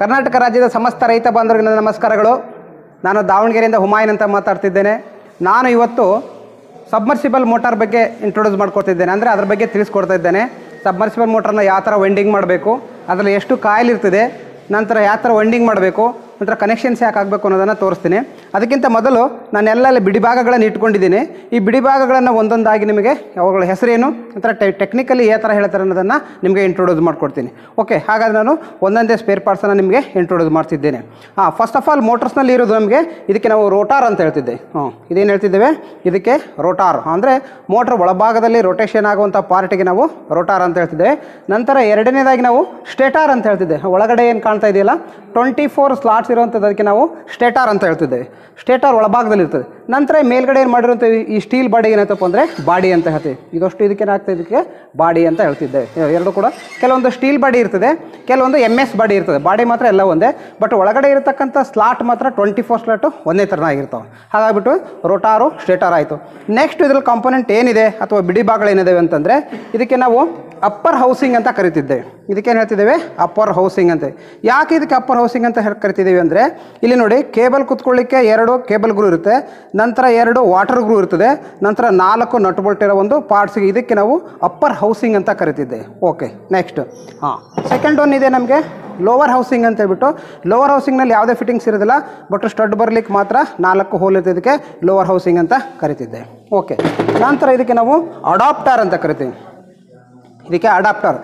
ಕರ್ನಾಟಕ ರಾಜ್ಯದ ಸಮಸ್ತ ರೈತ ಬಾಂಧವರಿಗೆ ನನ್ನ ನಮಸ್ಕಾರಗಳು. ನಾನು ದಾವಣಗೆರೆಯಿಂದ ಹುಮಾಯನ್ ಅಂತ ಮಾತಾಡ್ತಿದ್ದೇನೆ. ನಾನು ಇವತ್ತು ಸಬ್ಮರ್ಸಿಬಲ್ ಮೋಟಾರ್ ಬಗ್ಗೆ ಇಂಟ್ರೊಡ್ಯೂಸ್ ಮಾಡ್ಕೊಡ್ತಿದ್ದೇನೆ, ಅಂದರೆ ಅದ್ರ ಬಗ್ಗೆ ತಿಳಿಸ್ಕೊಡ್ತಾ ಇದ್ದೇನೆ. ಸಬ್ಮರ್ಸಿಬಲ್ ಮೋಟಾರ್ನ ಯಾವ ಥರ ವೆಂಡಿಂಗ್ ಮಾಡಬೇಕು, ಅದರಲ್ಲಿ ಎಷ್ಟು ಕಾಯಿಲಿರ್ತದೆ, ನಂತರ ಯಾವ ಥರ ವೆಂಡಿಂಗ್ ಮಾಡಬೇಕು, ನಂತರ ಕನೆಕ್ಷನ್ಸ್ ಯಾಕೆ ಆಗಬೇಕು ಅನ್ನೋದನ್ನು ತೋರಿಸ್ತೀನಿ. ಅದಕ್ಕಿಂತ ಮೊದಲು ನಾನೆಲ್ಲ ಬಿಡಿಭಾಗಗಳನ್ನು ಇಟ್ಕೊಂಡಿದ್ದೀನಿ. ಈ ಬಿಡಿಭಾಗಗಳನ್ನು ಒಂದೊಂದಾಗಿ ನಿಮಗೆ ಅವುಗಳ ಹೆಸರೇನು, ನಂತರ ಟೆಕ್ನಿಕಲಿ ಯಾವ ಥರ ಹೇಳ್ತಾರೆ ಅನ್ನೋದನ್ನು ನಿಮಗೆ ಇಂಟ್ರೊಡ್ಯೂಸ್ ಮಾಡ್ಕೊಡ್ತೀನಿ. ಓಕೆ, ಹಾಗಾದರೆ ನಾನು ಒಂದೊಂದೇ ಸ್ಪೇರ್ ಪಾರ್ಟ್ಸನ್ನು ನಿಮಗೆ ಇಂಟ್ರೊಡ್ಯೂಸ್ ಮಾಡ್ತಿದ್ದೇನೆ. ಫಸ್ಟ್ ಆಫ್ ಆಲ್ ಮೋಟರ್ಸ್ನಲ್ಲಿ ಇರೋದು ನಮಗೆ, ಇದಕ್ಕೆ ನಾವು ರೋಟಾರ್ ಅಂತ ಹೇಳ್ತಿದ್ದೆ. ಇದೇನು ಹೇಳ್ತಿದ್ದೇವೆ, ಇದಕ್ಕೆ ರೋಟಾರ್ ಅಂದರೆ ಮೋಟ್ರ್ ಒಳಭಾಗದಲ್ಲಿ ರೊಟೇಷನ್ ಆಗುವಂಥ ಪಾರ್ಟಿಗೆ ನಾವು ರೋಟಾರ್ ಅಂತ ಹೇಳ್ತಿದ್ದೇವೆ. ನಂತರ ಎರಡನೇದಾಗಿ ನಾವು ಸ್ಟೇಟಾರ್ ಅಂತ ಹೇಳ್ತಿದ್ದೆ. ಒಳಗಡೆ ಏನು ಕಾಣ್ತಾ ಇದೆಯಲ್ಲ, 24 ಸ್ಲಾಟ್ಸ್ ಇರುವಂಥದ್ದು, ಅದಕ್ಕೆ ನಾವು ಸ್ಟೇಟಾರ್ ಅಂತ ಹೇಳ್ತಿದ್ದೇವೆ. ಸ್ಟೇಟಾರ್ ಒಳಭಾಗದಲ್ಲಿ ಇರ್ತದೆ. ನಂತರ ಮೇಲ್ಗಡೆ ಏನು ಮಾಡಿರುವಂಥ ಈ ಸ್ಟೀಲ್ ಬಾಡಿ ಏನಂತಪ್ಪ ಅಂದರೆ ಬಾಡಿ ಅಂತ ಹೇಳ್ತೀವಿ. ಇದಷ್ಟು ಇದಕ್ಕೇನಾಗ್ತದೆ, ಇದಕ್ಕೆ ಬಾಡಿ ಅಂತ ಹೇಳ್ತಿದ್ದೆ. ಎರಡು ಕೂಡ ಕೆಲವೊಂದು ಸ್ಟೀಲ್ ಬಾಡಿ ಇರ್ತದೆ, ಕೆಲವೊಂದು MS ಬಾಡಿ ಇರ್ತದೆ. ಬಾಡಿ ಮಾತ್ರ ಎಲ್ಲ ಒಂದೇ, ಬಟ್ ಒಳಗಡೆ ಇರತಕ್ಕಂಥ ಸ್ಲಾಟ್ ಮಾತ್ರ 24 ಸ್ಲಾಟು ಒಂದೇ ಥರನಾಗಿರ್ತಾವೆ. ಹಾಗಾಗಿಬಿಟ್ಟು ರೋಟಾರು ಸ್ಟೇಟಾರ್ ಆಯಿತು. ನೆಕ್ಸ್ಟ್ ಇದರಲ್ಲಿ ಕಾಂಪೊನೆಂಟ್ ಏನಿದೆ ಅಥವಾ ಬಿಡಿಭಾಗಗಳೇನಿದ್ದಾವೆ ಅಂತಂದರೆ, ಇದಕ್ಕೆ ನಾವು ಅಪ್ಪರ್ ಹೌಸಿಂಗ್ ಅಂತ ಕರಿತಿದ್ದೇವೆ. ಇದಕ್ಕೇನು ಹೇಳ್ತಿದ್ದೇವೆ, ಅಪ್ಪರ್ ಹೌಸಿಂಗ್ ಅಂತ. ಯಾಕೆ ಇದಕ್ಕೆ ಅಪ್ಪರ್ ಹೌಸಿಂಗ್ ಅಂತ ಕರಿತಿದ್ದೀವಿ ಅಂದರೆ, ಇಲ್ಲಿ ನೋಡಿ, ಕೇಬಲ್ ಕುತ್ಕೊಳ್ಳಿಕ್ಕೆ 2 ಕೇಬಲ್ ಗ್ರೂ ಇರುತ್ತೆ, ನಂತರ 2 ವಾಟರ್ ಗ್ರೂ ಇರ್ತದೆ, ನಂತರ 4 ನಟ್ ಬೋಲ್ಟ್ ಇರೋ ಒಂದು ಪಾರ್ಟ್ಸ್ಗೆ ಇದಕ್ಕೆ ನಾವು ಅಪ್ಪರ್ ಹೌಸಿಂಗ್ ಅಂತ ಕರಿತಿದ್ದೆ. ಓಕೆ, ನೆಕ್ಸ್ಟ್ ಸೆಕೆಂಡ್ ಒನ್ ಇದೆ ನಮಗೆ ಲೋವರ್ ಹೌಸಿಂಗ್ ಅಂತ ಹೇಳ್ಬಿಟ್ಟು. ಲೋವರ್ ಹೌಸಿಂಗ್ನಲ್ಲಿ ಯಾವುದೇ ಫಿಟ್ಟಿಂಗ್ಸ್ ಇರೋದಿಲ್ಲ, ಬಟ್ ಸ್ಟಡ್ ಬರ್ಲಿಕ್ಕೆ ಮಾತ್ರ 4 ಹೋಲ್ ಇರ್ತದೆ, ಇದಕ್ಕೆ ಲೋವರ್ ಹೌಸಿಂಗ್ ಅಂತ ಕರಿತಿದ್ದೆ. ಓಕೆ, ನಂತರ ಇದಕ್ಕೆ ನಾವು ಅಡಾಪ್ಟರ್ ಅಂತ ಕರಿತೀವಿ. ಇದಕ್ಕೆ ಅಡಾಪ್ಟರ್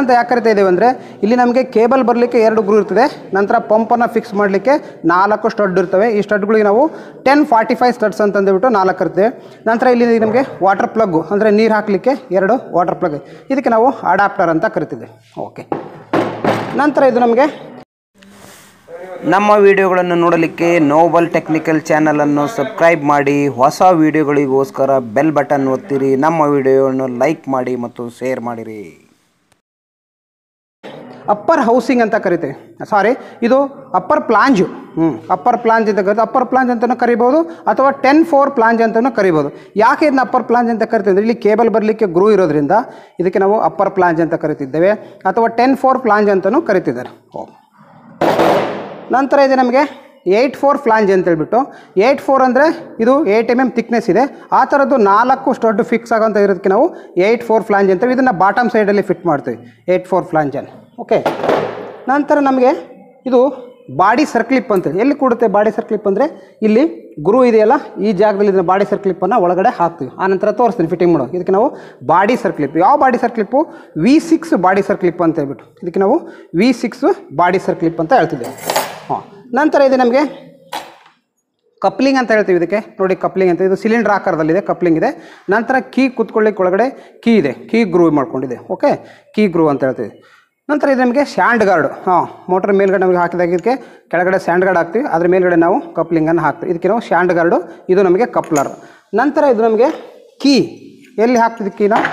ಅಂತ ಯಾಕೆ ಕರಿತಾ ಇದ್ದೇವೆ ಅಂದರೆ, ಇಲ್ಲಿ ನಮಗೆ ಕೇಬಲ್ ಬರಲಿಕ್ಕೆ 2 ಗ್ರೂ ಇರ್ತದೆ, ನಂತರ ಪಂಪನ್ನು ಫಿಕ್ಸ್ ಮಾಡಲಿಕ್ಕೆ 4 ಸ್ಟಡ್ ಇರ್ತವೆ. ಈ ಸ್ಟಡ್ಗಳಿಗೆ ನಾವು 10-45 ಸ್ಟಡ್ಸ್ ಅಂತಂದ್ಬಿಟ್ಟು 4 ಇರ್ತೇವೆ. ನಂತರ ಇಲ್ಲಿ ನಮಗೆ ವಾಟರ್ ಪ್ಲಗ್ಗು ಅಂದರೆ ನೀರು ಹಾಕಲಿಕ್ಕೆ 2 ವಾಟರ್ ಪ್ಲಗ್, ಇದಕ್ಕೆ ನಾವು ಅಡಾಪ್ಟರ್ ಅಂತ ಕರಿತಿದ್ದೇವೆ. ಓಕೆ, ನಂತರ ಇದು ನಮಗೆ ನಮ್ಮ ವಿಡಿಯೋಗಳನ್ನು ನೋಡಲಿಕ್ಕೆ ನೋಬಲ್ ಟೆಕ್ನಿಕಲ್ ಚಾನಲನ್ನು ಸಬ್ಸ್ಕ್ರೈಬ್ ಮಾಡಿ, ಹೊಸ ವಿಡಿಯೋಗಳಿಗೋಸ್ಕರ ಬೆಲ್ ಬಟನ್ ಒತ್ತಿರಿ, ನಮ್ಮ ವಿಡಿಯೋವನ್ನು ಲೈಕ್ ಮಾಡಿ ಮತ್ತು ಶೇರ್ ಮಾಡಿರಿ. ಅಪ್ಪರ್ ಹೌಸಿಂಗ್ ಅಂತ ಕರಿತೇವೆ, ಸಾರಿ, ಇದು ಅಪ್ಪರ್ ಪ್ಲಾಂಜು, ಅಪ್ಪರ್ ಪ್ಲಾಂಜ್ ಅಂತ ಕರಿತು. ಅಪ್ಪರ್ ಪ್ಲಾಂಜ್ ಅಂತಲೂ ಕರಿಬೋದು ಅಥವಾ 10-4 ಪ್ಲಾಂಜ್ ಅಂತಲೂ ಕರಿಬೋದು. ಯಾಕೆ ಇದನ್ನ ಅಪ್ಪರ್ ಪ್ಲಾಂಜ್ ಅಂತ ಕರಿತೀವಿ ಅಂದರೆ, ಇಲ್ಲಿ ಕೇಬಲ್ ಬರಲಿಕ್ಕೆ ಗ್ರೂ ಇರೋದ್ರಿಂದ ಇದಕ್ಕೆ ನಾವು ಅಪ್ಪರ್ ಪ್ಲಾಂಜ್ ಅಂತ ಕರಿತಿದ್ದೇವೆ, ಅಥವಾ 10-4 ಪ್ಲಾಂಜ್ ಅಂತಲೂ ಕರಿತಿದ್ದಾರೆ. ನಂತರ ಇದೆ ನಮಗೆ 8-4 ಫ್ಲಾಂಜ್ ಅಂತೇಳ್ಬಿಟ್ಟು. 8-4 ಅಂದರೆ ಇದು 8 mm ತಿಕ್ನೆಸ್ ಇದೆ, ಆ ಥರದ್ದು 4 ಸ್ಟಡ್ ಫಿಕ್ಸ್ ಆಗೋಂಥ ಇರೋದಕ್ಕೆ ನಾವು 8-4 ಫ್ಲಾಂಜ್ ಅಂತೇಳಿ ಇದನ್ನು ಬಾಟಮ್ ಸೈಡಲ್ಲಿ ಫಿಟ್ ಮಾಡ್ತೀವಿ, 8-4 ಫ್ಲಾಂಜನ್ನು. ಓಕೆ, ನಂತರ ನಮಗೆ ಇದು ಬಾಡಿ ಸರ್ಕ್ಲಿಪ್ ಅಂತೇಳಿ. ಎಲ್ಲಿ ಕೂಡುತ್ತೆ ಬಾಡಿ ಸರ್ಕ್ಲಿಪ್ ಅಂದರೆ, ಇಲ್ಲಿ ಗ್ರೂ ಇದೆಯಲ್ಲ ಈ ಜಾಗದಲ್ಲಿ ಇದನ್ನು ಬಾಡಿ ಸರ್ಕ್ಲಿಪ್ಪನ್ನು ಒಳಗಡೆ ಹಾಕ್ತೀವಿ. ಆನಂತರ ತೋರಿಸ್ತೀನಿ ಫಿಟ್ಟಿಂಗ್ ಮಾಡೋದು. ಇದಕ್ಕೆ ನಾವು ಬಾಡಿ ಸರ್ಕ್ಲಿಪ್, ಯಾವ body circlip, V6 body circlip ಅಂತ ಹೇಳ್ಬಿಟ್ಟು ಇದಕ್ಕೆ ನಾವು V6 ಬಾಡಿ ಸರ್ಕ್ಲಿಪ್ ಅಂತ ಹೇಳ್ತಿದ್ದೇವೆ. ನಂತರ ಇದೆ ನಮಗೆ ಕಪ್ಲಿಂಗ್ ಅಂತ ಹೇಳ್ತೀವಿ. ಇದಕ್ಕೆ ನೋಡಿ ಕಪ್ಲಿಂಗ್ ಅಂತ, ಇದು ಸಿಲಿಂಡರ್ ಆಕಾರದಲ್ಲಿದೆ, ಕಪ್ಲಿಂಗ್ ಇದೆ. ನಂತರ ಕೀ ಕುತ್ಕೊಳ್ಳಿಕ್ಕೆ ಒಳಗಡೆ ಕೀ ಇದೆ, ಕೀ ಗ್ರೂ ಮಾಡ್ಕೊಂಡಿದೆ. ಓಕೆ, ಕೀ ಗ್ರೂ ಅಂತ ಹೇಳ್ತೀವಿ. ನಂತರ ಇದು ನಮಗೆ ಸ್ಯಾಂಡ್ ಗಾರ್ಡು. ಮೋಟರ್ ಮೇಲ್ಗಡೆ ನಮಗೆ ಹಾಕಿದಾಗ ಇದಕ್ಕೆ ಕೆಳಗಡೆ ಸ್ಯಾಂಡ್ ಗಾರ್ಡ್ ಹಾಕ್ತೀವಿ, ಅದ್ರ ಮೇಲ್ಗಡೆ ನಾವು ಕಪ್ಲಿಂಗನ್ನು ಹಾಕ್ತೀವಿ, ಇದಕ್ಕೆ ನಾವು ಸ್ಯಾಂಡ್ ಗಾರ್ಡು. ಇದು ನಮಗೆ ಕಪ್ಲರ್. ನಂತರ ಇದು ನಮಗೆ ಕೀ, ಎಲ್ಲಿ ಹಾಕ್ತಿದ್ದ ಕೀ, ನಾವು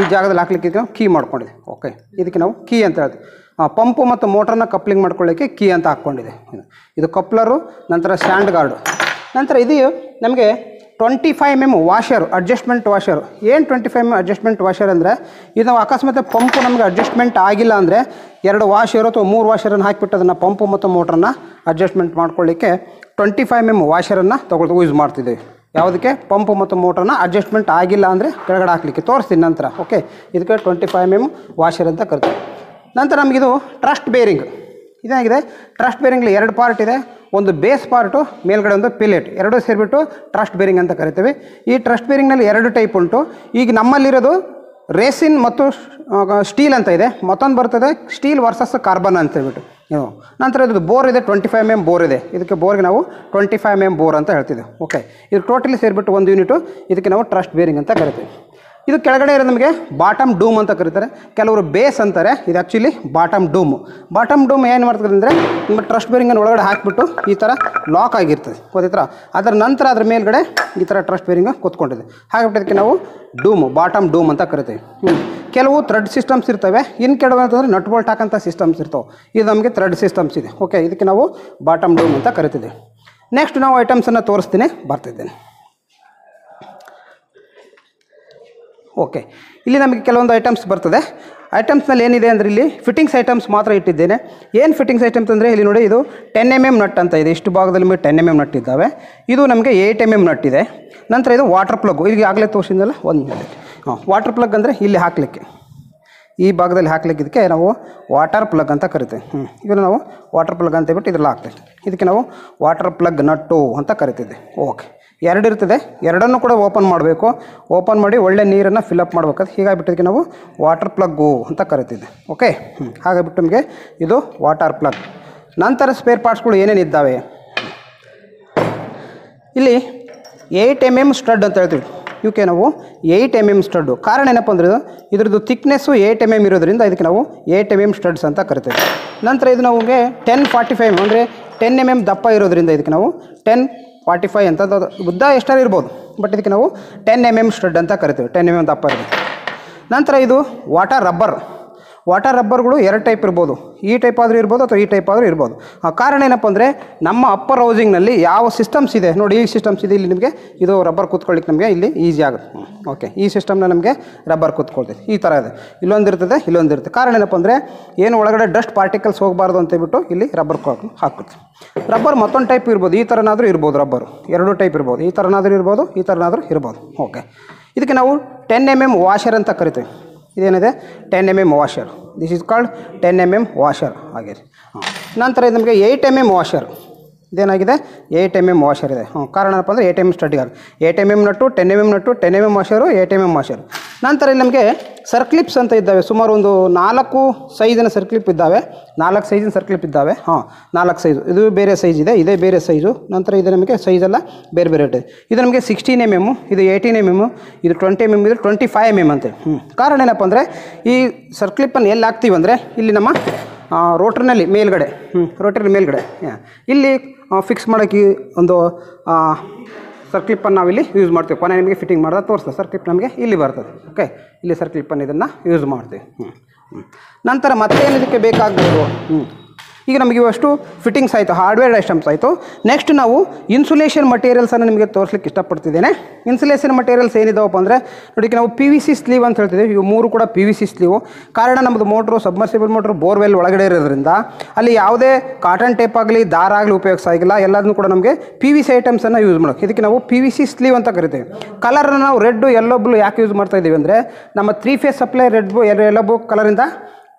ಈ ಜಾಗದಲ್ಲಿ ಹಾಕ್ಲಿಕ್ಕೆ ನಾವು ಕೀ ಮಾಡ್ಕೊಂಡಿದೆ. ಓಕೆ, ಇದಕ್ಕೆ ನಾವು ಕೀ ಅಂತ ಹೇಳ್ತೀವಿ. ಪಂಪು ಮತ್ತು ಮೋಟ್ರನ್ನ ಕಪ್ಲಿಂಗ್ ಮಾಡ್ಕೊಳ್ಳೋಕ್ಕೆ ಕೀ ಅಂತ ಹಾಕ್ಕೊಂಡಿದೆ. ಇದು ಕಪ್ಲರು, ನಂತರ ಸ್ಯಾಂಡ್ ಗಾರ್ಡು. ನಂತರ ಇದು ನಮಗೆ 25 mm ವಾಷರು, ಅಡ್ಜಸ್ಟ್ಮೆಂಟ್ ವಾಷರು. ಏನು 25 mm ಅಡ್ಜಸ್ಟ್ಮೆಂಟ್ ವಾಷರ್ ಅಂದರೆ, ಇದು ನಾವು ಅಕಸ್ಮಾತ್ ಪಂಪು ನಮಗೆ ಅಡ್ಜಸ್ಟ್ಮೆಂಟ್ ಆಗಿಲ್ಲ ಅಂದರೆ 2 ವಾಷರು ಅಥವಾ 3 ವಾಷರನ್ನು ಹಾಕಿಬಿಟ್ಟು ಅದನ್ನು ಪಂಪು ಮತ್ತು ಮೋಟ್ರನ್ನ ಅಡ್ಜಸ್ಟ್ಮೆಂಟ್ ಮಾಡ್ಕೊಳ್ಳಿಕ್ಕೆ 25 mm ವಾಷರನ್ನು ತೊಗೊಳ್ದು ಯೂಸ್ ಮಾಡ್ತಿದ್ದೀವಿ. ಯಾವುದಕ್ಕೆ, ಪಂಪು ಮತ್ತು ಮೋಟ್ರನ್ನ ಅಡ್ಜಸ್ಟ್ಮೆಂಟ್ ಆಗಿಲ್ಲ ಅಂದರೆ ಕೆಳಗಡೆ ಹಾಕಲಿಕ್ಕೆ. ತೋರಿಸ್ತೀನಿ ನಂತರ. ಓಕೆ, ಇದಕ್ಕೆ 25 mm ವಾಷರ್ ಅಂತ ಕರಿತೀವಿ. ನಂತರ ನಮಗಿದು ಟ್ರಸ್ಟ್ ಬೇರಿಂಗ್. ಇದೇನಾಗಿದೆ, ಟ್ರಸ್ಟ್ ಬೇರಿಂಗ್ಲಿ 2 ಪಾರ್ಟ್ ಇದೆ, ಒಂದು ಬೇಸ್ ಪಾರ್ಟು, ಮೇಲ್ಗಡೆ ಒಂದು ಪಿಲೆಟ್, 2 ಸೇರಿಬಿಟ್ಟು ಟ್ರಸ್ಟ್ ಬೇರಿಂಗ್ ಅಂತ ಕರಿತೀವಿ. ಈ ಟ್ರಸ್ಟ್ ಬೇರಿಂಗ್ನಲ್ಲಿ 2 ಟೈಪ್ ಉಂಟು. ಈಗ ನಮ್ಮಲ್ಲಿರೋದು ರೇಸಿನ್ ಮತ್ತು ಸ್ಟೀಲ್ ಅಂತ ಇದೆ, ಮತ್ತೊಂದು ಬರ್ತದೆ ಸ್ಟೀಲ್ ವರ್ಸಸ್ ಕಾರ್ಬನ್ ಅಂತ ಹೇಳ್ಬಿಟ್ಟು. ನಂತರ ಇದು ಬೋರ್ ಇದೆ, 25 mm ಬೋರ್ ಇದೆ. ಇದಕ್ಕೆ ಬೋರ್ಗೆ ನಾವು 25 mm ಬೋರ್ ಅಂತ ಹೇಳ್ತಿದ್ದೆವು. ಓಕೆ, ಇದು ಟೋಟಲಿ ಸೇರಿಬಿಟ್ಟು 1 ಯೂನಿಟು, ಇದಕ್ಕೆ ನಾವು ಟ್ರಸ್ಟ್ ಬೇರಿಂಗ್ ಅಂತ ಕರಿತೀವಿ. ಇದು ಕೆಳಗಡೆ ಇರೋದು ನಮಗೆ ಬಾಟಮ್ ಡೂಮ್ ಅಂತ ಕರೀತಾರೆ, ಕೆಲವರು ಬೇಸ್ ಅಂತಾರೆ. ಇದು actually bottom dome. Bottom dome ಏನು ಮಾಡ್ತದೆ ಅಂದರೆ, ನಿಮ್ಮ ಟ್ರಸ್ಟ್ ಬೇರಿಂಗನ್ನು ಒಳಗಡೆ ಹಾಕಿಬಿಟ್ಟು ಈ ಥರ ಲಾಕ್ ಆಗಿರ್ತದೆ, ಗೊತ್ತಿತ್ತರ. ಅದರ ನಂತರ ಅದ್ರ ಮೇಲ್ಗಡೆ ಈ ಥರ ಟ್ರಸ್ಟ್ ಬೇರಿಂಗ್ ಕೂತ್ಕೊಂಡಿದೆ, ಹಾಗಿಬಿಟ್ಟು ಇದಕ್ಕೆ ನಾವು ಡೂಮು, ಬಾಟಮ್ ಡೂಮ್ ಅಂತ ಕರಿತೀವಿ. ಕೆಲವು ಥ್ರೆಡ್ ಸಿಸ್ಟಮ್ಸ್ ಇರ್ತವೆ, ಇನ್ನು ಕೆಲವು ಅಂತಂದರೆ ನಟ್ ಬೋಲ್ಟ್ ಹಾಕೋಂಥ ಸಿಸ್ಟಮ್ಸ್ ಇರ್ತವೆ. ಇದು ನಮಗೆ ಥ್ರೆಡ್ ಸಿಸ್ಟಮ್ಸ್ ಇದೆ. ಓಕೆ, ಇದಕ್ಕೆ ನಾವು ಬಾಟಮ್ ಡೂಮ್ ಅಂತ ಕರಿತಿದ್ದೆ. ನೆಕ್ಸ್ಟ್ ನಾವು ಐಟಮ್ಸನ್ನು ತೋರಿಸ್ತೀನಿ, ಬರ್ತಿದ್ದೇನೆ. ಓಕೆ, ಇಲ್ಲಿ ನಮಗೆ ಕೆಲವೊಂದು ಐಟಮ್ಸ್ ಬರ್ತದೆ. ಐಟಮ್ಸ್ ನಲ್ಲಿ ಏನಿದೆ ಅಂದ್ರೆ ಇಲ್ಲಿ ಫಿಟ್ಟಿಂಗ್ಸ್ ಐಟಮ್ಸ್ ಮಾತ್ರ ಇಟ್ಟಿದ್ದೇನೆ. ಏನು ಫಿಟ್ಟಿಂಗ್ಸ್ ಐಟಮ್ಸ್ ಅಂದ್ರೆ ಇಲ್ಲಿ ನೋಡಿ ಇದು 10 mm ನಟ್ ಅಂತ ಇದೆ, ಇಷ್ಟು ಭಾಗದಲ್ಲಿ 10 mm ನಟ್ ಇದ್ದಾವೆ. ಇದು ನಮಗೆ 8 mm ನಟ್ ಇದೆ. ನಂತರ ಇದು ವಾಟರ್ ಪ್ಲಗ್, ಇದು ಆಗಲೇ ತೋರಿಸಿದ್ನಲ್ಲ ಒಂದು ಮಿನಿಟ್. ವಾಟರ್ ಪ್ಲಗ್ ಅಂದರೆ ಇಲ್ಲಿ ಹಾಕಲಿಕ್ಕೆ, ಈ ಭಾಗದಲ್ಲಿ ಹಾಕಲಿಕ್ಕಿದಕ್ಕೆ ನಾವು ವಾಟರ್ ಪ್ಲಗ್ ಅಂತ ಕರಿತೇವೆ. ಇದನ್ನು ನಾವು ವಾಟರ್ ಪ್ಲಗ್ ಅಂತ ಹೇಳ್ಬಿಟ್ಟು ಇದ್ರಲ್ಲಿ ಹಾಕ್ತೇವೆ. ಇದಕ್ಕೆ ನಾವು ವಾಟರ್ ಪ್ಲಗ್ ನಟ್ಟು ಅಂತ ಕರಿತಿದ್ದೆ. ಓಕೆ, ಎರಡು ಇರ್ತದೆ, ಎರಡನ್ನು ಕೂಡ ಓಪನ್ ಮಾಡಬೇಕು. ಓಪನ್ ಮಾಡಿ ಒಳ್ಳೆ ನೀರನ್ನು ಫಿಲಪ್ ಮಾಡ್ಬೇಕಾದ್ರೆ ಹೀಗಾಗಿಬಿಟ್ಟಿದ್ದಕ್ಕೆ ನಾವು ವಾಟರ್ ಪ್ಲಗ್ಗು ಅಂತ ಕರಿತಿದ್ದೆ. ಓಕೆ, ಹಾಗಾಗಿಬಿಟ್ಟು ನಮಗೆ ಇದು ವಾಟರ್ ಪ್ಲಗ್. ನಂತರ ಸ್ಪೇರ್ ಪಾರ್ಟ್ಸ್ಗಳು ಏನೇನು ಇದ್ದಾವೆ ಇಲ್ಲಿ 8 mm ಸ್ಟಡ್ ಅಂತ ಹೇಳ್ತೀವಿ. ಇವಕ್ಕೆ ನಾವು 8 mm ಸ್ಟಡ್ಡು. ಕಾರಣ ಏನಪ್ಪ ಅಂದರೆ ಇದ್ರದ್ದು ತಿಕ್ನೆಸ್ಸು 8 mm ಇರೋದ್ರಿಂದ ಇದಕ್ಕೆ ನಾವು 8 mm ಸ್ಟಡ್ಸ್ ಅಂತ ಕರಿತೇವೆ. ನಂತರ ಇದು ನಮಗೆ 10-45 ಅಂದರೆ 10 mm ದಪ್ಪ ಇರೋದ್ರಿಂದ ಇದಕ್ಕೆ ನಾವು 10-45 ಅಂತ, ಉದ್ದ ಎಷ್ಟಾರು ಇರ್ಬೋದು ಬಟ್ ಇದಕ್ಕೆ ನಾವು 10 mm ಸ್ಟಡ್ ಅಂತ ಕರಿತೇವೆ, 10 mm ದಪ್ಪ ಇರೋದು. ನಂತರ ಇದು ವಾಟರ್ ರಬ್ಬರ್. ವಾಟರ್ ರಬ್ಬರ್ಗಳು ಎರಡು ಟೈಪ್ ಇರ್ಬೋದು, ಈ ಟೈಪ್ ಆದರೂ ಇರ್ಬೋದು ಅಥವಾ ಈ ಟೈಪ್ ಆದರೂ ಇರ್ಬೋದು. ಕಾರಣ ಏನಪ್ಪ ಅಂದರೆ ನಮ್ಮ ಅಪ್ಪರ್ ಹೌಸಿಂಗ್ನಲ್ಲಿ ಯಾವ ಸಿಸ್ಟಮ್ಸ್ ಇದೆ ನೋಡಿ, ಈ ಸಿಸ್ಟಮ್ಸ್ ಇದೆ, ಇಲ್ಲಿ ನಿಮಗೆ ಇದು ರಬ್ಬರ್ ಕೂತ್ಕೊಳ್ಳಿಕ್ಕೆ ನಮಗೆ ಇಲ್ಲಿ ಈಸಿ ಆಗುತ್ತೆ. ಓಕೆ, ಈ ಸಿಸ್ಟಮ್ನ ನಮಗೆ ರಬ್ಬರ್ ಕೂತ್ಕೊಳ್ತೈತೆ, ಈ ಥರ ಇದೆ, ಇಲ್ಲೊಂದಿರ್ತದೆ ಇಲ್ಲೊಂದಿರುತ್ತೆ. ಕಾರಣ ಏನಪ್ಪ ಅಂದರೆ ಏನು ಒಳಗಡೆ ಡಸ್ಟ್ ಪಾರ್ಟಿಕಲ್ಸ್ ಹೋಗಬಾರ್ದು ಅಂತೇಳ್ಬಿಟ್ಟು ಇಲ್ಲಿ ರಬ್ಬರ್ ಹಾಕುತ್ತೆ. ರಬ್ಬರ್ ಮತ್ತೊಂದು ಟೈಪ್ ಇರ್ಬೋದು, ಈ ಥರನಾದರೂ ಇರ್ಬೋದು. ರಬ್ಬರು ಎರಡೂ ಟೈಪ್ ಇರ್ಬೋದು, ಈ ಥರನಾದರೂ ಇರ್ಬೋದು ಈ ಥರನಾದರೂ ಇರ್ಬೋದು. ಓಕೆ, ಇದಕ್ಕೆ ನಾವು 10 mm ವಾಷರ್ ಅಂತ ಕರಿತೇವೆ. ಇದೇನಿದೆ 10 mm washer, this is called 10 mm washer ಆಗಿದೆ. ನಂತರ ಇದು ನಮಗೆ 8 mm ವಾಷರ್. ಇದೇನಾಗಿದೆ 8 mm ವಾಷರ್ ಇದೆ. ಕಾರಣ ಏನಪ್ಪ ಅಂದರೆ 8 mm ಸ್ಟಡ್ಡಿಗೆ ಆಗುತ್ತೆ, 8 mm nut, 10 mm nut, 10 mm washer, 8 mm washer. ನಂತರ ಇಲ್ಲಿ ನಮಗೆ ಸರ್ಕ್ಲಿಪ್ಸ್ ಅಂತ ಇದ್ದಾವೆ. ಸುಮಾರು ಒಂದು 4 ಸೈಜಿನ ಸರ್ಕ್ಲಿಪ್ ಇದ್ದಾವೆ. 4 ಸೈಜು, ಇದು ಬೇರೆ ಸೈಜ್ ಇದೆ, ಇದೇ ಬೇರೆ ಸೈಜು. ನಂತರ ಇದು ನಮಗೆ ಸೈಜೆಲ್ಲ ಬೇರೆ ಬೇರೆ ಇದೆ. ಇದು ನಮಗೆ 16 mm, ಇದು 18 mm, ಇದು 20 mm, ಇದು 25 mm ಅಂತೆ. ಕಾರಣ ಏನಪ್ಪ ಅಂದರೆ ಈ ಸರ್ಕ್ಲಿಪ್ಪನ್ನು ಎಲ್ಲಿ ಹಾಕ್ತೀವಿ ಅಂದರೆ ಇಲ್ಲಿ ನಮ್ಮ ರೋಟ್ರಿನಲ್ಲಿ ಮೇಲ್ಗಡೆ, ಇಲ್ಲಿ ಫಿಕ್ಸ್ ಮಾಡೋಕ್ಕೆ ಒಂದು ಸರ್ಕ್ಲಿಪ್ಪನ್ನು ನಾವಿಲ್ಲಿ ಯೂಸ್ ಮಾಡ್ತೀವಿ. ಕೊನೆ ನಿಮಗೆ ಫಿಟ್ಟಿಂಗ್ ಮಾಡಿದಾಗ ತೋರಿಸ್ತದೆ, ಸರ್ಕ್ಲಿಪ್ ನಮಗೆ ಇಲ್ಲಿ ಬರ್ತದೆ. ಓಕೆ, ಇಲ್ಲಿ ಸರ್ಕ್ಲಿಪ್ಪನ್ನು ಇದನ್ನು ಯೂಸ್ ಮಾಡ್ತೀವಿ. ನಂತರ ಮತ್ತೆ ಏನಕ್ಕೆ ಬೇಕಾಗ್ಬೋದು, ಈಗ ನಮಗೆ ಇವಷ್ಟು ಫಿಟ್ಟಿಂಗ್ಸ್ ಆಯಿತು, ಹಾರ್ಡ್ವೇರ್ ಐಟಮ್ಸ್ ಆಯಿತು. ನೆಕ್ಸ್ಟ್ ನಾವು ಇನ್ಸುಲೇಷನ್ ಮಟೀರಿಯಲ್ಸನ್ನು ನಿಮಗೆ ತೋರಿಸ್ಲಿಕ್ಕೆ ಇಷ್ಟಪಡ್ತಿದ್ದೇನೆ. ಇನ್ಸುಲೇಷನ್ ಮಟೀರಿಯಲ್ಸ್ ಏನಿದಾವಪ್ಪ ಅಂದರೆ ನೋಡಿ, ನಾವು PVC ಸ್ಲೀವ್ ಅಂತ ಹೇಳ್ತಿದ್ದೀವಿ. ಇವು ಮೂರು ಕೂಡ PVC ಸ್ಲೀವು. ಕಾರಣ ನಮ್ಮದು ಮೋಟ್ರು ಸಬ್ಮರ್ಸಿಬಲ್ ಮೋಟ್ರು ಬೋರ್ವೆಲ್ ಒಳಗಡೆ ಇರೋದ್ರಿಂದ ಅಲ್ಲಿ ಯಾವುದೇ ಕಾಟನ್ ಟೇಪ್ ಆಗಲಿ ದಾರ ಆಗಲಿ ಉಪಯೋಗಿಸಾಗಿಲ್ಲ, ಎಲ್ಲದನ್ನು ಕೂಡ ನಮಗೆ PVC ಐಟಮ್ಸನ್ನು ಯೂಸ್ ಮಾಡೋಕೆ ಇದಕ್ಕೆ ನಾವು PVC ಸ್ಲೀವ್ ಅಂತ ಕರಿತೇವೆ. ಕಲರನ್ನು ನಾವು ರೆಡ್ಡು ಯೆಲ್ಲೋ ಬ್ಲೂ ಯಾಕೆ ಯೂಸ್ ಮಾಡ್ತಾ ಇದ್ದೀವಿ ಅಂದರೆ ನಮ್ಮ 3 phase supply red yellow blue ಕಲರಿಂದ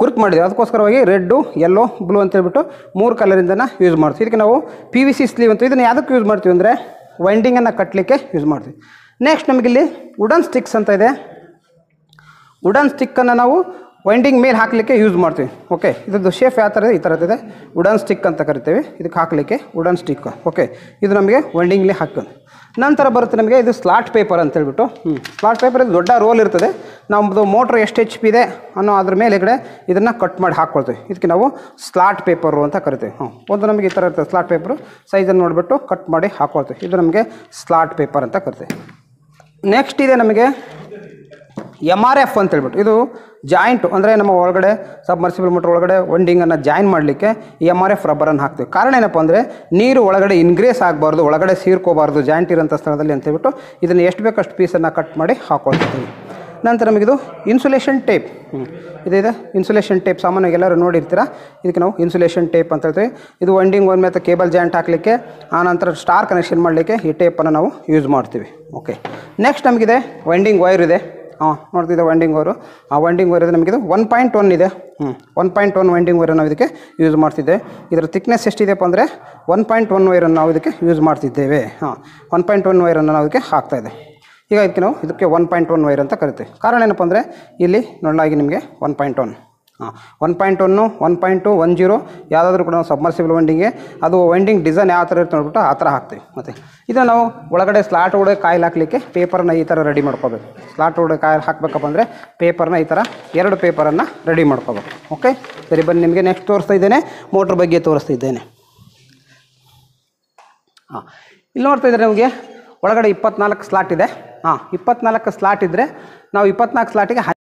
ಕುರ್ಕ್ ಮಾಡಿದೆ, ಅದಕ್ಕೋಸ್ಕರವಾಗಿ ರೆಡ್ಡು ಯೆಲ್ಲೋ ಬ್ಲೂ ಅಂತೇಳ್ಬಿಟ್ಟು 3 ಕಲರಿಂದನ ಯೂಸ್ ಮಾಡ್ತೀವಿ. ಇದಕ್ಕೆ ನಾವು PVC ಸ್ಲೀವ್ ಅಂತ. ಇದನ್ನು ಯಾವುದಕ್ಕೆ ಯೂಸ್ ಮಾಡ್ತೀವಿ ಅಂದರೆ ವೈಂಡಿಂಗನ್ನು ಕಟ್ಟಲಿಕ್ಕೆ ಯೂಸ್ ಮಾಡ್ತೀವಿ. ನೆಕ್ಸ್ಟ್ ನಮಗಿಲ್ಲಿ ವುಡನ್ ಸ್ಟಿಕ್ಸ್ ಅಂತ ಇದೆ. ವುಡನ್ ಸ್ಟಿಕ್ಕನ್ನು ನಾವು ವೈಂಡಿಂಗ್ ಮೇಲೆ ಹಾಕಲಿಕ್ಕೆ ಯೂಸ್ ಮಾಡ್ತೀವಿ. ಓಕೆ, ಇದರದ್ದು ಶೇಪ್ ಯಾವ ಥರ ಇದೆ, ಈ ಥರದ ಇದೆ, ವುಡನ್ ಸ್ಟಿಕ್ ಅಂತ ಕರಿತೀವಿ. ಇದಕ್ಕೆ ಹಾಕಲಿಕ್ಕೆ ವುಡನ್ ಸ್ಟಿಕ್. ಓಕೆ, ಇದು ನಮಗೆ ವೈಂಡಿಂಗ್ಲಿ ಹಾಕೋದು. ನಂತರ ಬರುತ್ತೆ ನಮಗೆ ಇದು ಸ್ಲಾಟ್ ಪೇಪರ್ ಅಂತೇಳ್ಬಿಟ್ಟು. ಸ್ಲಾಟ್ ಪೇಪರ್ ಇದು ದೊಡ್ಡ ರೋಲ್ ಇರ್ತದೆ, ನಮ್ಮದು ಮೋಟ್ರ್ ಎಷ್ಟು HP ಇದೆ ಅನ್ನೋ ಅದ್ರ ಮೇಲೆಗಡೆ ಇದನ್ನು ಕಟ್ ಮಾಡಿ ಹಾಕ್ಕೊಳ್ತೀವಿ. ಇದಕ್ಕೆ ನಾವು ಸ್ಲಾಟ್ ಪೇಪರು ಅಂತ ಕರಿತೀವಿ. ಒಂದು ನಮಗೆ ಈ ಥರ ಇರ್ತದೆ ಸ್ಲಾಟ್ ಪೇಪರು, ಸೈಜನ್ನು ನೋಡಿಬಿಟ್ಟು ಕಟ್ ಮಾಡಿ ಹಾಕ್ಕೊಳ್ತೀವಿ. ಇದು ನಮಗೆ ಸ್ಲಾಟ್ ಪೇಪರ್ ಅಂತ ಕರಿತೀವಿ. ನೆಕ್ಸ್ಟ್ ಇದೆ ನಮಗೆ MRF ಅಂತೇಳ್ಬಿಟ್ಟು. ಇದು ಜಾಯಿಂಟು ಅಂದರೆ ನಮ್ಮ ಒಳಗಡೆ ಸಬ್ಮರ್ಸಿಬಲ್ ಮೋಟ್ರ್ ಒಳಗಡೆ ವೆಂಡಿಂಗನ್ನು ಜಾಯಿನ್ ಮಾಡಲಿಕ್ಕೆ MRF ರಬ್ಬರನ್ನು ಹಾಕ್ತೀವಿ. ಕಾರಣ ಏನಪ್ಪ ಅಂದರೆ ನೀರು ಒಳಗಡೆ ಇನ್ಗ್ರೇಸ್ ಆಗಬಾರ್ದು, ಒಳಗಡೆ ಸೀರ್ಕೋಬಾರ್ದು ಜಾಯಿಂಟ್ ಇರೋಂಥ ಸ್ಥಳದಲ್ಲಿ ಅಂತೇಳ್ಬಿಟ್ಟು ಇದನ್ನು ಎಷ್ಟು ಬೇಕಷ್ಟು ಪೀಸನ್ನು ಕಟ್ ಮಾಡಿ ಹಾಕ್ಕೊಳ್ತೀವಿ. ನಂತರ ನಮಗಿದು ಇನ್ಸುಲೇಷನ್ ಟೇಪ್. ಇದಿದೆ ಇನ್ಸುಲೇಷನ್ ಟೇಪ್, ಸಾಮಾನ್ಯವಾಗಿ ಎಲ್ಲರೂ ನೋಡಿರ್ತೀರ. ಇದಕ್ಕೆ ನಾವು ಇನ್ಸುಲೇಷನ್ ಟೇಪ್ ಅಂತ ಹೇಳ್ತೀವಿ. ಇದು ವೆಂಡಿಂಗ್ ಒಂದು ಮತ್ತು ಕೇಬಲ್ ಜಾಯಿಂಟ್ ಹಾಕಲಿಕ್ಕೆ, ಆನಂತರ ಸ್ಟಾರ್ ಕನೆಕ್ಷನ್ ಮಾಡಲಿಕ್ಕೆ ಈ ಟೇಪನ್ನು ನಾವು ಯೂಸ್ ಮಾಡ್ತೀವಿ. ಓಕೆ, ನೆಕ್ಸ್ಟ್ ನಮಗಿದೆ ವೆಂಡಿಂಗ್ ವೈರ್ ಇದೆ. ನೋಡ್ತಿದ್ದೆ ವೆಂಡಿಂಗ್ ವೈರು. ಆ ವೆಂಡಿಂಗ್ ವೈರ್ ಇದೆ ನಮಗಿದು 1.1 ಇದೆ. 1.1 ವೆಂಡಿಂಗ್ ವೈರನ್ನು ನಾವು ಇದಕ್ಕೆ ಯೂಸ್ ಮಾಡ್ತಿದ್ದೆ. ಇದರ ತಿಕ್ನೆಸ್ ಎಷ್ಟಿದೆಪ್ಪ ಅಂದರೆ 1.1 ವೈರನ್ನು ನಾವು ಇದಕ್ಕೆ ಯೂಸ್ ಮಾಡ್ತಿದ್ದೇವೆ. 1.1 ವೈರನ್ನು ನಾವು ಇದಕ್ಕೆ ಹಾಕ್ತಾಯಿದೆ. ಈಗ ಇದಕ್ಕೆ ನಾವು ಇದಕ್ಕೆ 1.1 ವೈರ್ ಅಂತ ಕರಿತೀವಿ. ಕಾರಣ ಏನಪ್ಪ ಅಂದರೆ ಇಲ್ಲಿ ನೋಡಲಾಗಿ ನಿಮಗೆ 1.1, 1.1, 1.2, 1.0 ಯಾವುದಾದ್ರೂ ಕೂಡ ನಾವು ಸಬ್ಮರ್ಸಿಬಲ್ ವೆಂಡಿಂಗ್ಗೆ ಅದು ವೆಂಡಿಂಗ್ ಡಿಸೈನ್ ಯಾವ ಥರ ಇರುತ್ತೆ ನೋಡ್ಬಿಟ್ಟು ಆ ಥರ ಹಾಕ್ತೀವಿ. ಮತ್ತು ಇದನ್ನು ನಾವು ಒಳಗಡೆ ಸ್ಲಾಟ್ ಒಳಗೆ ಕಾಯಿಲ್ ಹಾಕಲಿಕ್ಕೆ ಪೇಪರನ್ನ ಈ ಥರ ರೆಡಿ ಮಾಡ್ಕೋಬೇಕು. ಸ್ಲಾಟ್ ಒಳಗೆ ಕಾಯಿಲ್ ಹಾಕಬೇಕಪ್ಪ ಅಂದರೆ ಪೇಪರನ್ನ ಈ ಥರ 2 ಪೇಪರನ್ನು ರೆಡಿ ಮಾಡ್ಕೋಬೇಕು. ಓಕೆ, ಸರಿ ಬನ್ನಿ, ನಿಮಗೆ ನೆಕ್ಸ್ಟ್ ತೋರಿಸ್ತಾ ಇದ್ದೇನೆ, ಮೋಟ್ರ್ ಬಗ್ಗೆ ತೋರಿಸ್ತಾ ಇದ್ದೇನೆ. ಇಲ್ಲಿ ನೋಡ್ತಾ ಇದ್ದಾರೆ ನಮಗೆ ಒಳಗಡೆ 24 ಸ್ಲಾಟ್ ಇದೆ. 24 ಸ್ಲಾಟ್ ಇದ್ದರೆ ನಾವು 24 ಸ್ಲಾಟಿಗೆ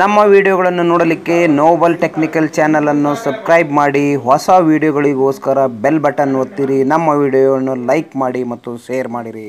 ನಮ್ಮ ವಿಡಿಯೋಗಳನ್ನು ನೋಡಲಿಕ್ಕೆ ನೋಬಲ್ ಟೆಕ್ನಿಕಲ್ ಚಾನಲನ್ನು ಸಬ್ಸ್ಕ್ರೈಬ್ ಮಾಡಿ. ಹೊಸ ವಿಡಿಯೋಗಳಿಗೋಸ್ಕರ ಬೆಲ್ ಬಟನ್ ಒತ್ತಿರಿ. ನಮ್ಮ ವಿಡಿಯೋವನ್ನು ಲೈಕ್ ಮಾಡಿ ಮತ್ತು ಶೇರ್ ಮಾಡಿರಿ.